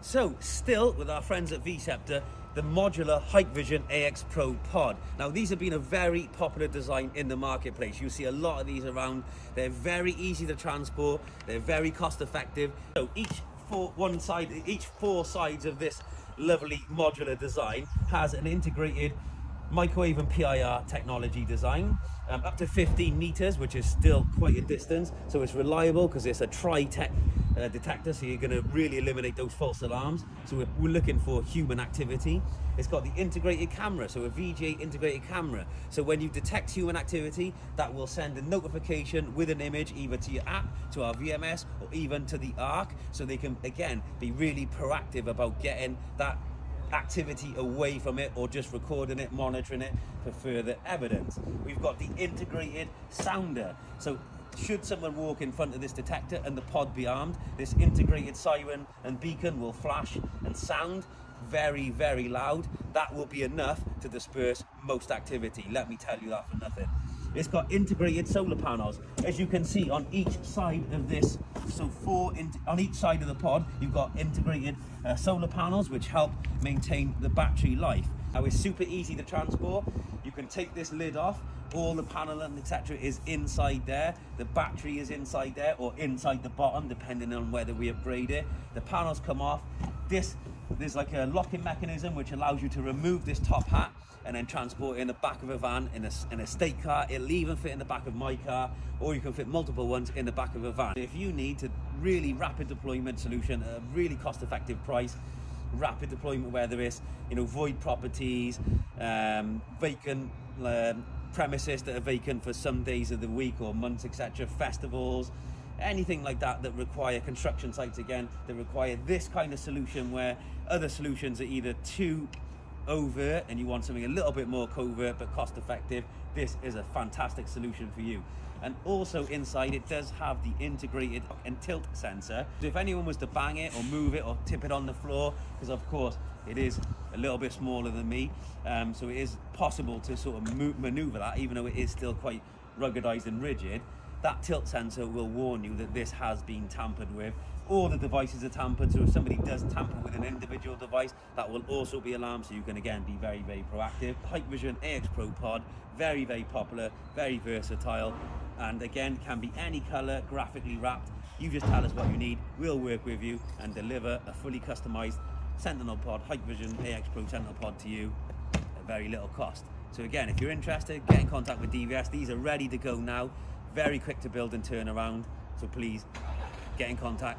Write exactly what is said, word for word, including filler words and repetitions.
So, still with our friends at V-Ceptor, the modular Hikvision A X Pro Pod. Now, these have been a very popular design in the marketplace. You'll see a lot of these around. They're very easy to transport. They're very cost effective. So each four, one side, each four sides of this lovely modular design has an integrated microwave and P I R technology design, um, up to fifteen meters, which is still quite a distance. So it's reliable because it's a tri-tech uh, detector, so you're going to really eliminate those false alarms. So we're, we're looking for human activity. It's got the integrated camera, so a V G A integrated camera. So when you detect human activity, that will send a notification with an image either to your app, to our V M S, or even to the ARC, so they can, again, be really proactive about getting that activity away from it, or just recording it, monitoring it for further evidence. We've got the integrated sounder, so should someone walk in front of this detector and the pod be armed, this integrated siren and beacon will flash and sound very, very loud. That will be enough to disperse most activity, let me tell you that for nothing. It's got integrated solar panels, as you can see on each side of this. So four in, on each side of the pod, you've got integrated uh, solar panels, which help maintain the battery life. Now, it's super easy to transport. You can take this lid off. All the panel and et cetera is inside there. The battery is inside there, or inside the bottom, depending on whether we upgrade it. The panels come off. This there's like a locking mechanism which allows you to remove this top hat and then transport it in the back of a van, in a, in a state car. It'll even fit in the back of my car, or you can fit multiple ones in the back of a van. If you need to really rapid deployment solution at a really cost-effective price, rapid deployment, whether it's, you know, void properties, um, vacant um, premises that are vacant for some days of the week or months, et cetera, festivals, anything like that that require construction sites, again, that require this kind of solution, where other solutions are either too overt and you want something a little bit more covert but cost effective. This is a fantastic solution for you. And also inside, it does have the integrated lock and tilt sensor, so if anyone was to bang it or move it or tip it on the floor, because of course it is a little bit smaller than me, um, so it is possible to sort of move, maneuver that, even though it is still quite ruggedized and rigid. That tilt sensor will warn you that this has been tampered with. All the devices are tampered, so if somebody does tamper with an individual device, that will also be alarmed, so you can again be very, very proactive. Hikvision A X Pro Pod, very, very popular, very versatile, and again, can be any color, graphically wrapped. You just tell us what you need, we'll work with you and deliver a fully customized Sentinel Pod, Hikvision A X Pro Sentinel Pod to you at very little cost. So again, if you're interested, get in contact with D V S. These are ready to go now. Very quick to build and turn around, so please get in contact.